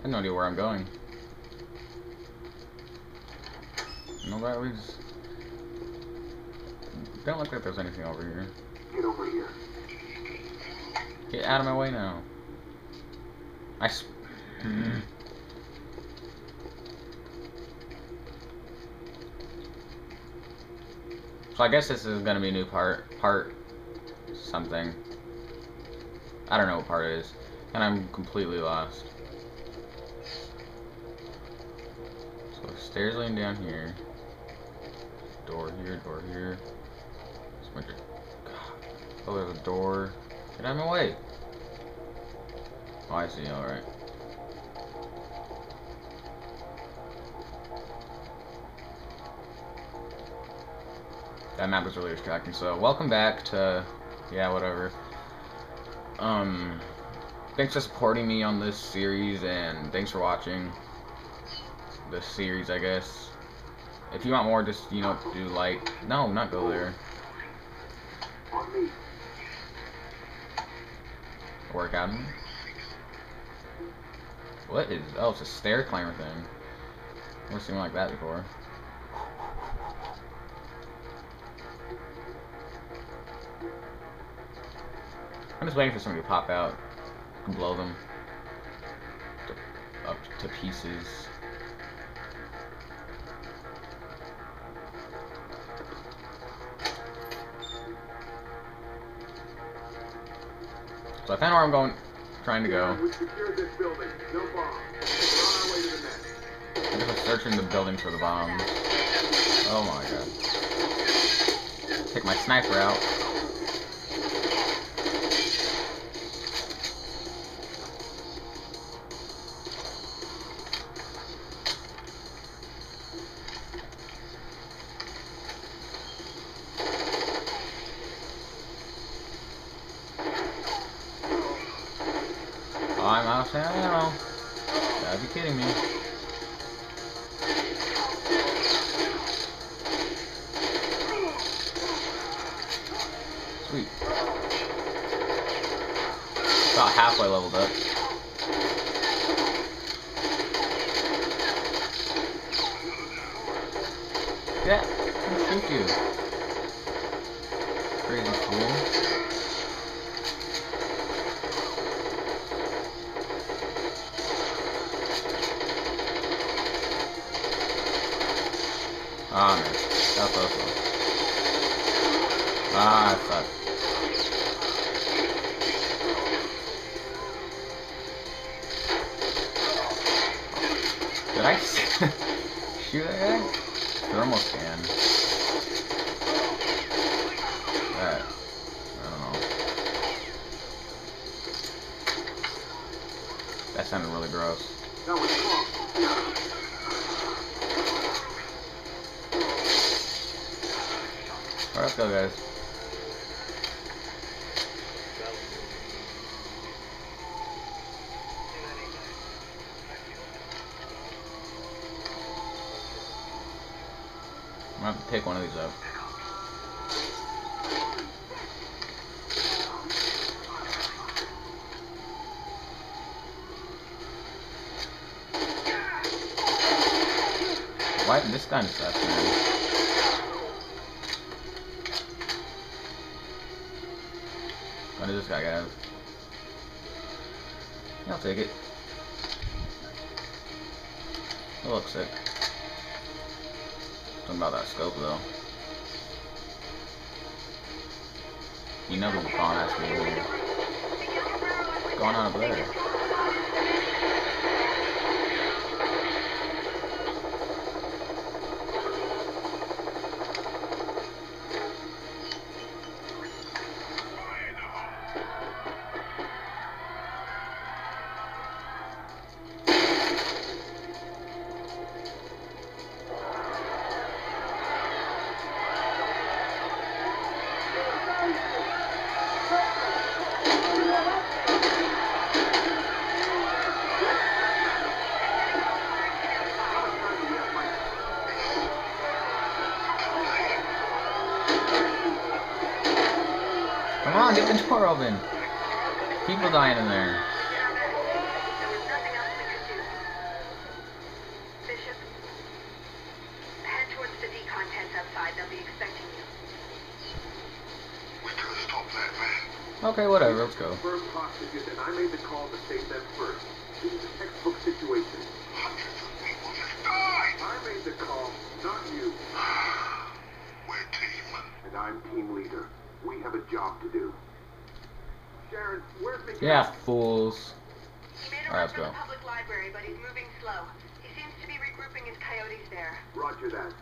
I have no idea where I'm going. No, that leads. Don't look like there's anything over here. Get over here. Get out of my way now. So I guess this is gonna be a new part something. I don't know what part it is, and I'm completely lost. So stairs leading down here. Door here, door here. Oh, there's a door. Get out of my way. Oh, I see. All right. That map was really distracting. So, welcome back to, yeah, whatever. Thanks for supporting me on this series, and thanks for watching this series, I guess. If you want more, just, you know, do like. No, not go there. Work out. What is? Oh, it's a stair climber thing. Never seen one like that before. I'm just waiting for somebody to pop out and blow them up to pieces. So I found where I'm going, trying to go. We secured this building. No bomb. We're on our way to the next. I'm just searching the building for the bombs. Oh my god. Take my sniper out. I'm out of ammo. Gotta be kidding me. Sweet. About halfway leveled up. Yeah, I'm gonna shoot you. Crazy fool. Ah, man. That's awesome. Ah, I suck. Did I shoot that guy? Thermal scan. Alright. I don't know. That sounded really gross. That was close. Alright, let's go, guys. I'm gonna have to pick one of these up. Why? This gun sucks, man. What does this guy got? I'll take it. It looks sick. Something about that scope though. You know the bomb has to be moving. What's going on up there? Come on, get the door open. People dying in there. Okay, whatever, let's go. I made the call to save them first. This is a textbook situation. Hundreds of people just died! I made the call, not you. We're team. And I'm team leader. We have a job to do. Sharon, where's the... Yeah, fools. He made a run to the public library, but he's moving slow. He seems to be regrouping his coyotes there. Roger that.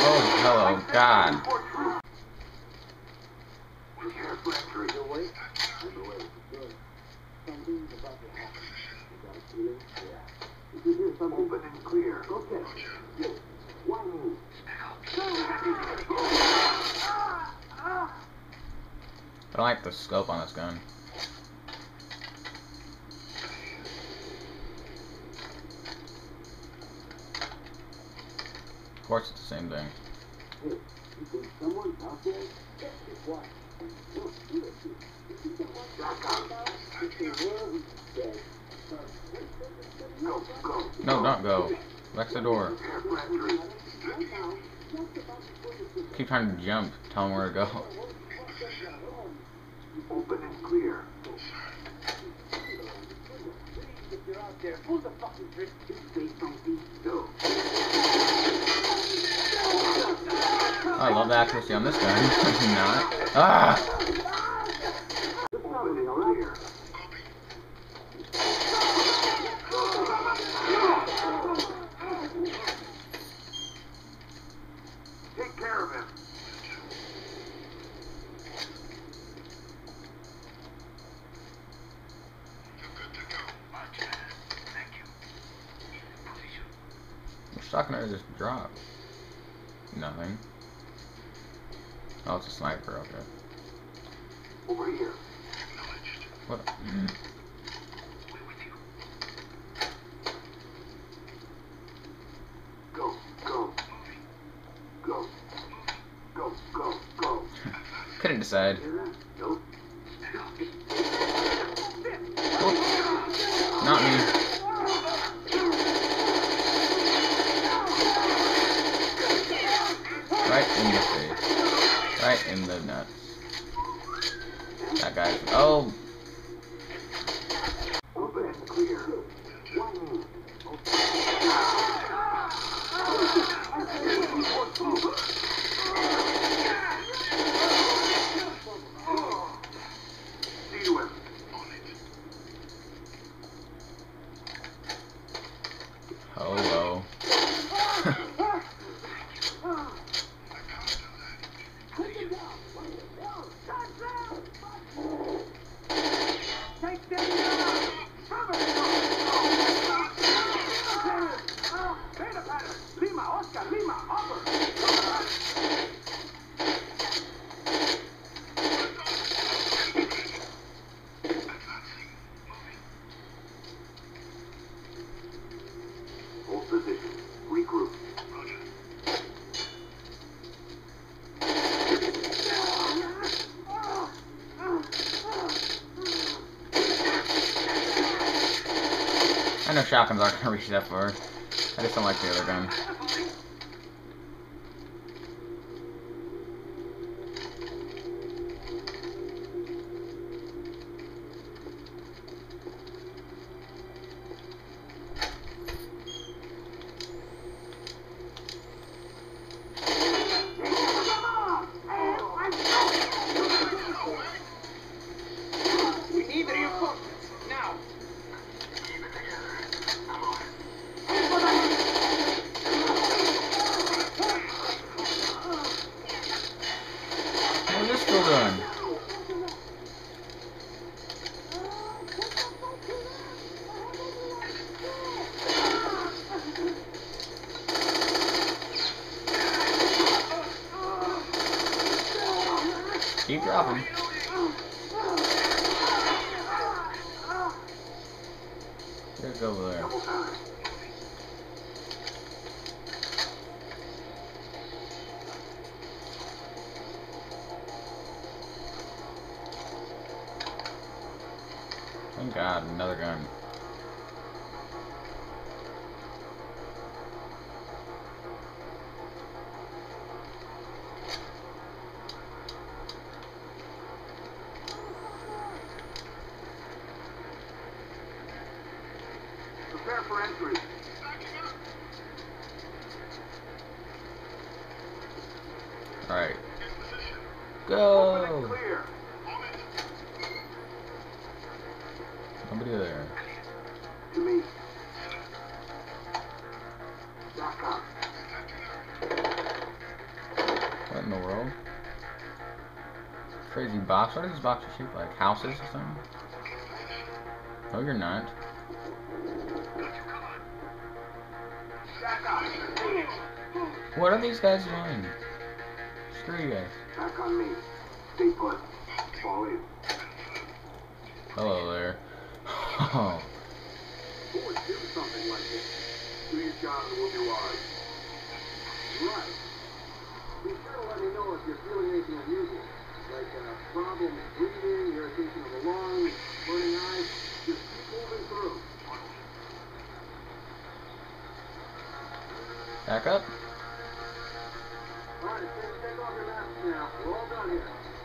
Oh, hello, God. Open and clear. Okay. One move. I don't like the scope on this gun. Of course, it's the same thing. Hey, you think someone's out there? That's just why. No, not go. That's the door. Keep trying to jump. Tell him where to go. Open and clear. I love the accuracy on this gun. Not. Ah! Shotgun just dropped. Nothing. Oh, it's a sniper. Okay. Over here. What? Mm. Go, go, go, go, go, go. Couldn't decide. Nope. Oh. Not me. Right in the face. Right in the nuts. That guy. Oh! Open and clear. Hello. I know shotguns aren't gonna reach that far. I just don't like the other gun. Keep dropping. There's over there. Thank God, another gun. for entry. Alright. Go! Nobody there. To me. Back up. What in the world? Crazy box. What are these boxes shaped like? Houses or something? No, you're not. What are these guys doing? Screw you guys. Back on me. Stay put. Fall in. Hello there. Oh. Who would do something like this? Do your job and we'll do ours. Right. Be sure to let me know if you're feeling anything unusual. Like problems breathing, irritation of the lungs, burning eyes. Just keep moving through. Back up. All right, take off your masks now. We're all done here.